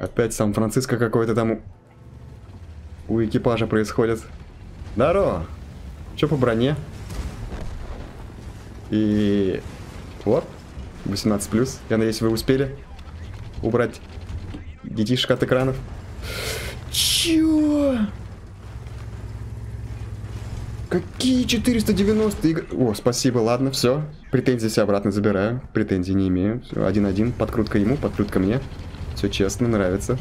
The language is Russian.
Опять Сан-Франциско какой-то там у экипажа происходит. Здорово! Че по броне? И... вот. 18+. Я надеюсь, вы успели убрать детишек от экранов. Чё? Какие 490 игр... О, спасибо, ладно, все. Претензии все обратно забираю. Претензий не имею. 1-1. Подкрутка ему, подкрутка мне. Все честно, нравится.